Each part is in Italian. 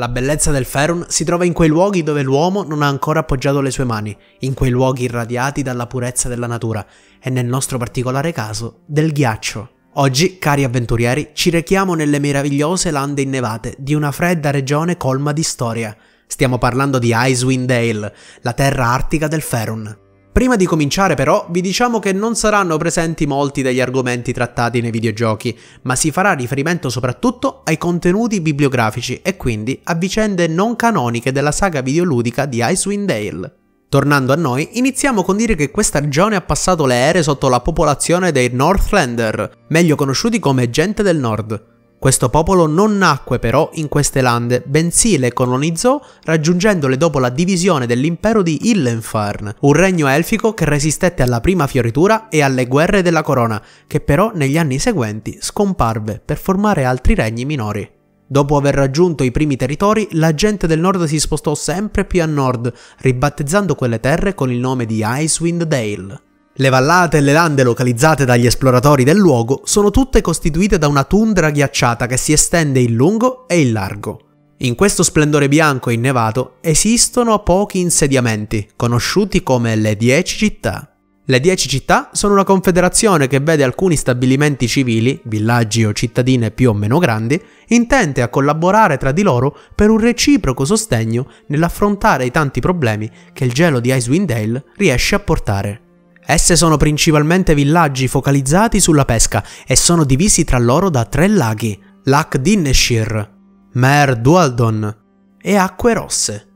La bellezza del Faerun si trova in quei luoghi dove l'uomo non ha ancora appoggiato le sue mani, in quei luoghi irradiati dalla purezza della natura e, nel nostro particolare caso, del ghiaccio. Oggi, cari avventurieri, ci rechiamo nelle meravigliose lande innevate di una fredda regione colma di storia. Stiamo parlando di Icewind Dale, la terra artica del Faerun. Prima di cominciare però vi diciamo che non saranno presenti molti degli argomenti trattati nei videogiochi, ma si farà riferimento soprattutto ai contenuti bibliografici e quindi a vicende non canoniche della saga videoludica di Icewind Dale. Tornando a noi, iniziamo con dire che questa regione ha passato le ere sotto la popolazione dei Northlander, meglio conosciuti come gente del nord. Questo popolo non nacque però in queste lande, bensì le colonizzò raggiungendole dopo la divisione dell'impero di Illenfarn, un regno elfico che resistette alla prima fioritura e alle guerre della corona, che però negli anni seguenti scomparve per formare altri regni minori. Dopo aver raggiunto i primi territori, la gente del nord si spostò sempre più a nord, ribattezzando quelle terre con il nome di Icewind Dale. Le vallate e le lande localizzate dagli esploratori del luogo sono tutte costituite da una tundra ghiacciata che si estende in lungo e in largo. In questo splendore bianco e innevato esistono pochi insediamenti, conosciuti come le 10 città. Le 10 città sono una confederazione che vede alcuni stabilimenti civili, villaggi o cittadine più o meno grandi, intente a collaborare tra di loro per un reciproco sostegno nell'affrontare i tanti problemi che il gelo di Icewind Dale riesce a portare. Esse sono principalmente villaggi focalizzati sulla pesca e sono divisi tra loro da 3 laghi, Lac Dineshir, Mer Dualdon e Acque Rosse.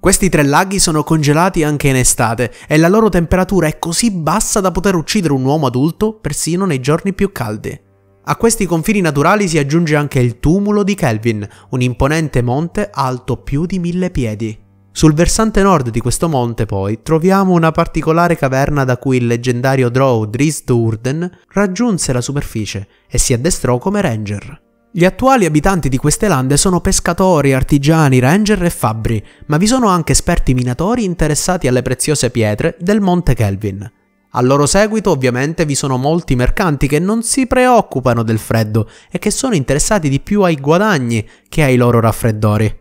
Questi 3 laghi sono congelati anche in estate e la loro temperatura è così bassa da poter uccidere un uomo adulto persino nei giorni più caldi. A questi confini naturali si aggiunge anche il tumulo di Kelvin, un imponente monte alto più di 1000 piedi. Sul versante nord di questo monte poi troviamo una particolare caverna da cui il leggendario drow Drizzt Do'Urden raggiunse la superficie e si addestrò come ranger. Gli attuali abitanti di queste lande sono pescatori, artigiani, ranger e fabbri, ma vi sono anche esperti minatori interessati alle preziose pietre del monte Kelvin. Al loro seguito ovviamente vi sono molti mercanti che non si preoccupano del freddo e che sono interessati di più ai guadagni che ai loro raffreddori.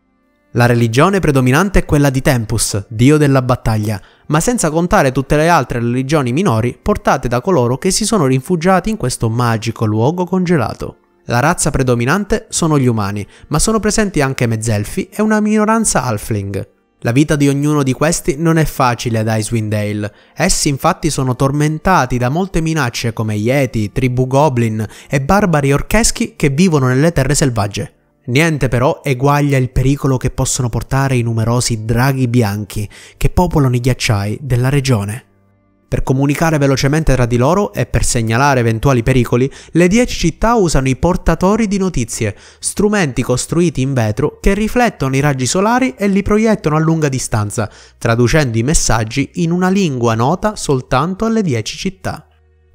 La religione predominante è quella di Tempus, dio della battaglia, ma senza contare tutte le altre religioni minori portate da coloro che si sono rifugiati in questo magico luogo congelato. La razza predominante sono gli umani, ma sono presenti anche mezzelfi e una minoranza halfling. La vita di ognuno di questi non è facile ad Icewind Dale, essi infatti sono tormentati da molte minacce come Yeti, tribù goblin e barbari orcheschi che vivono nelle terre selvagge. Niente però eguaglia il pericolo che possono portare i numerosi draghi bianchi che popolano i ghiacciai della regione. Per comunicare velocemente tra di loro e per segnalare eventuali pericoli, le 10 città usano i portatori di notizie, strumenti costruiti in vetro che riflettono i raggi solari e li proiettano a lunga distanza, traducendo i messaggi in una lingua nota soltanto alle 10 città.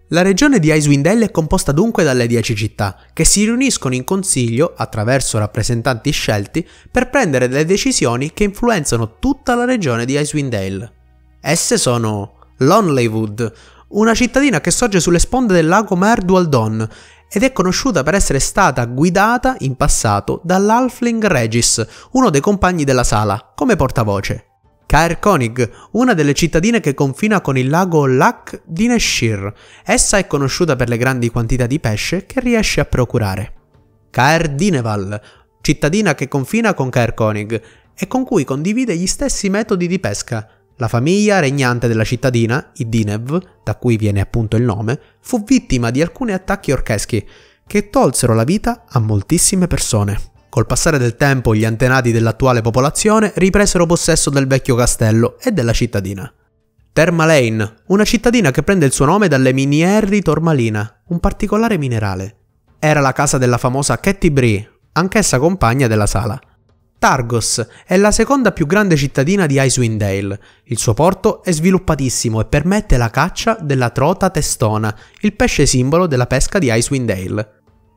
La regione di Icewind Dale è composta dunque dalle 10 città, che si riuniscono in consiglio, attraverso rappresentanti scelti, per prendere delle decisioni che influenzano tutta la regione di Icewind Dale. Esse sono Lonelywood, una cittadina che sorge sulle sponde del lago Mer Dualdon ed è conosciuta per essere stata guidata in passato dall'Halfling Regis, uno dei compagni della sala, come portavoce. Kaer Konig, una delle cittadine che confina con il lago Lac Dineshir. Essa è conosciuta per le grandi quantità di pesce che riesce a procurare. Kaer Dineval, cittadina che confina con Kaer Konig e con cui condivide gli stessi metodi di pesca. La famiglia regnante della cittadina, i Dinev, da cui viene appunto il nome, fu vittima di alcuni attacchi orcheschi che tolsero la vita a moltissime persone. Col passare del tempo gli antenati dell'attuale popolazione ripresero possesso del vecchio castello e della cittadina. Termalane, una cittadina che prende il suo nome dalle miniere di Tormalina, un particolare minerale. Era la casa della famosa Catti-brie, anch'essa compagna della sala. Targos è la seconda più grande cittadina di Icewind Dale. Il suo porto è sviluppatissimo e permette la caccia della trota testona, il pesce simbolo della pesca di Icewind Dale.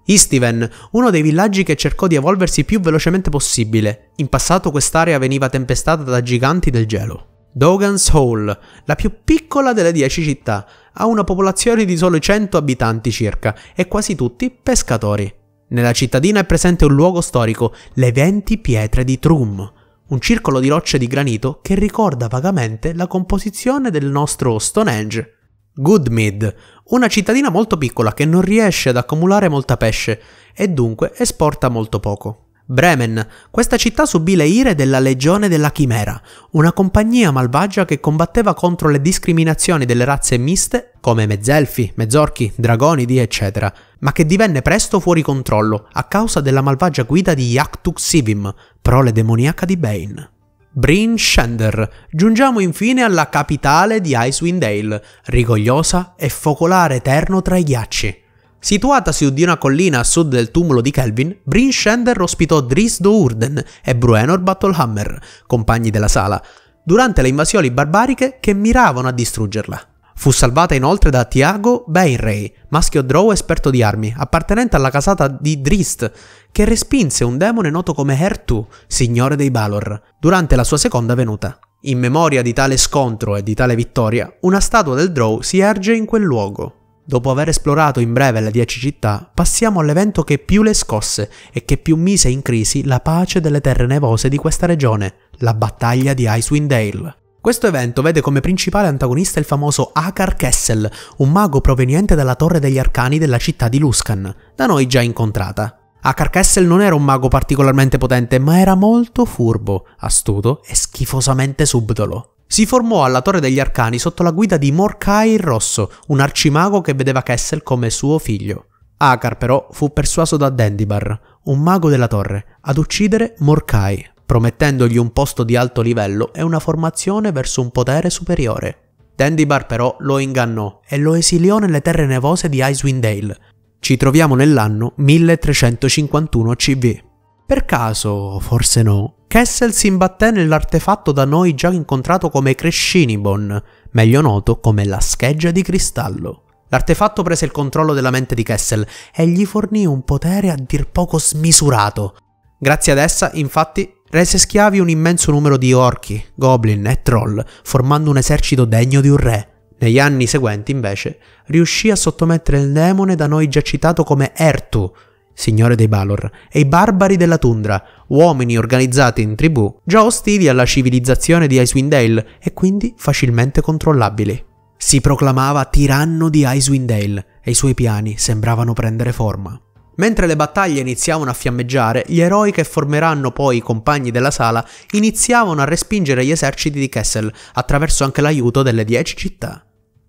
Easthaven, uno dei villaggi che cercò di evolversi più velocemente possibile. In passato quest'area veniva tempestata da giganti del gelo. Dougan's Hole, la più piccola delle 10 città, ha una popolazione di solo 100 abitanti circa e quasi tutti pescatori. Nella cittadina è presente un luogo storico, le 20 pietre di Trum, un circolo di rocce di granito che ricorda vagamente la composizione del nostro Stonehenge. Goodmead, una cittadina molto piccola che non riesce ad accumulare molta pesce e dunque esporta molto poco. Bremen, questa città subì le ire della Legione della Chimera, una compagnia malvagia che combatteva contro le discriminazioni delle razze miste come mezzelfi, mezzorchi, dragonidi eccetera, ma che divenne presto fuori controllo a causa della malvagia guida di Yaktuk Sivim, prole demoniaca di Bane. Bryn Shender, giungiamo infine alla capitale di Icewind Dale, rigogliosa e focolare eterno tra i ghiacci. Situata su di una collina a sud del tumulo di Kelvin, Bryn Shender ospitò Drizzt Do'Urden e Bruenor Battlehammer, compagni della Sala, durante le invasioni barbariche che miravano a distruggerla. Fu salvata inoltre da Tiago Bainray, maschio drow esperto di armi, appartenente alla casata di Drizzt, che respinse un demone noto come Errtu, signore dei Balor, durante la sua seconda venuta. In memoria di tale scontro e di tale vittoria, una statua del drow si erge in quel luogo. Dopo aver esplorato in breve le 10 città, passiamo all'evento che più le scosse e che più mise in crisi la pace delle terre nevose di questa regione, la battaglia di Icewind Dale. Questo evento vede come principale antagonista il famoso Akar Kessel, un mago proveniente dalla Torre degli Arcani della città di Luskan, da noi già incontrata. Akar Kessel non era un mago particolarmente potente, ma era molto furbo, astuto e schifosamente subdolo. Si formò alla Torre degli Arcani sotto la guida di Morcai il Rosso, un arcimago che vedeva Kessel come suo figlio. Akar però fu persuaso da Dendybar, un mago della Torre, ad uccidere Morcai, promettendogli un posto di alto livello e una formazione verso un potere superiore. Dendybar però lo ingannò e lo esiliò nelle terre nevose di Icewind Dale. Ci troviamo nell'anno 1351 CV. Per caso, forse no, Kessel si imbatté nell'artefatto da noi già incontrato come Crescinibon, meglio noto come la scheggia di cristallo. L'artefatto prese il controllo della mente di Kessel e gli fornì un potere a dir poco smisurato. Grazie ad essa, infatti, rese schiavi un immenso numero di orchi, goblin e troll, formando un esercito degno di un re. Negli anni seguenti, invece, riuscì a sottomettere il demone da noi già citato come Errtu, signore dei Balor, e i barbari della tundra, uomini organizzati in tribù, già ostili alla civilizzazione di Icewind Dale e quindi facilmente controllabili. Si proclamava tiranno di Icewind Dale e i suoi piani sembravano prendere forma. Mentre le battaglie iniziavano a fiammeggiare, gli eroi che formeranno poi i compagni della Sala iniziavano a respingere gli eserciti di Kessel attraverso anche l'aiuto delle 10 città.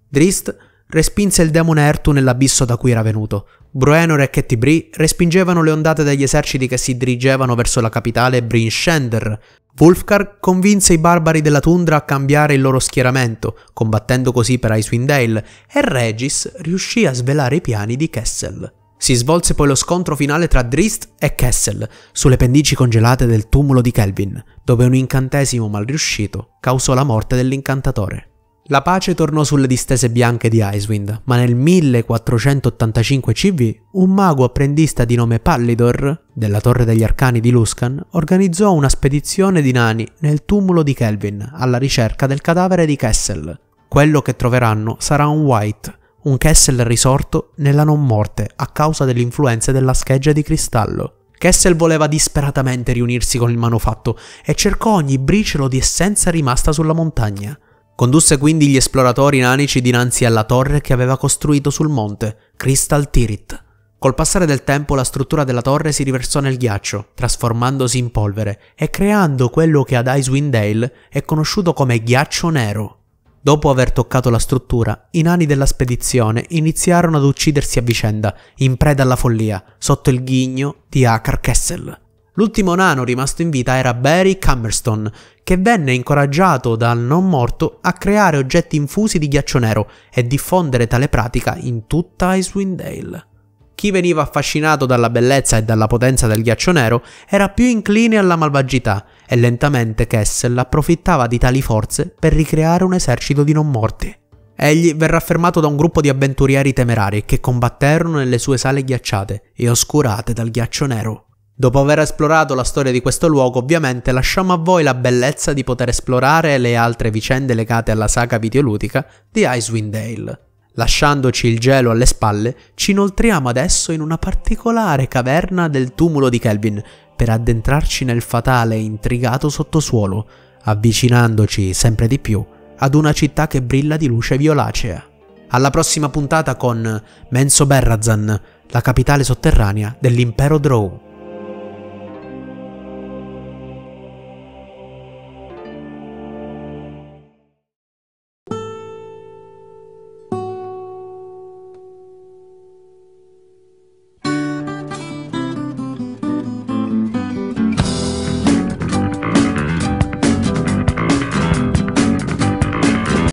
Drizzt respinse il demone Errtu nell'abisso da cui era venuto. Bruenor e Catti-brie respingevano le ondate degli eserciti che si dirigevano verso la capitale Bryn Shender. Wulfgar convinse i barbari della tundra a cambiare il loro schieramento, combattendo così per Icewind Dale, e Regis riuscì a svelare i piani di Kessel. Si svolse poi lo scontro finale tra Drizzt e Kessel, sulle pendici congelate del tumulo di Kelvin, dove un incantesimo mal riuscito causò la morte dell'incantatore. La pace tornò sulle distese bianche di Icewind, ma nel 1485 CV un mago apprendista di nome Pallidor, della Torre degli Arcani di Luskan, organizzò una spedizione di nani nel tumulo di Kelvin alla ricerca del cadavere di Kessel. Quello che troveranno sarà un White, un Kessel risorto nella non morte a causa delle influenze della scheggia di cristallo. Kessel voleva disperatamente riunirsi con il manufatto e cercò ogni briciolo di essenza rimasta sulla montagna. Condusse quindi gli esploratori nanici dinanzi alla torre che aveva costruito sul monte, Crystal Tirith. Col passare del tempo la struttura della torre si riversò nel ghiaccio, trasformandosi in polvere e creando quello che ad Icewind Dale è conosciuto come Ghiaccio Nero. Dopo aver toccato la struttura, i nani della spedizione iniziarono ad uccidersi a vicenda, in preda alla follia, sotto il ghigno di Akar Kessel. L'ultimo nano rimasto in vita era Barry Cummerstone, che venne incoraggiato dal non morto a creare oggetti infusi di ghiaccio nero e diffondere tale pratica in tutta Icewind Dale. Chi veniva affascinato dalla bellezza e dalla potenza del ghiaccio nero era più incline alla malvagità e lentamente Kessel approfittava di tali forze per ricreare un esercito di non morti. Egli verrà affermato da un gruppo di avventurieri temerari che combatterono nelle sue sale ghiacciate e oscurate dal ghiaccio nero. Dopo aver esplorato la storia di questo luogo, ovviamente lasciamo a voi la bellezza di poter esplorare le altre vicende legate alla saga videoludica di Icewind Dale. Lasciandoci il gelo alle spalle, ci inoltriamo adesso in una particolare caverna del tumulo di Kelvin per addentrarci nel fatale e intrigato sottosuolo, avvicinandoci sempre di più ad una città che brilla di luce violacea. Alla prossima puntata con Menso Berrazan, la capitale sotterranea dell'Impero Drow.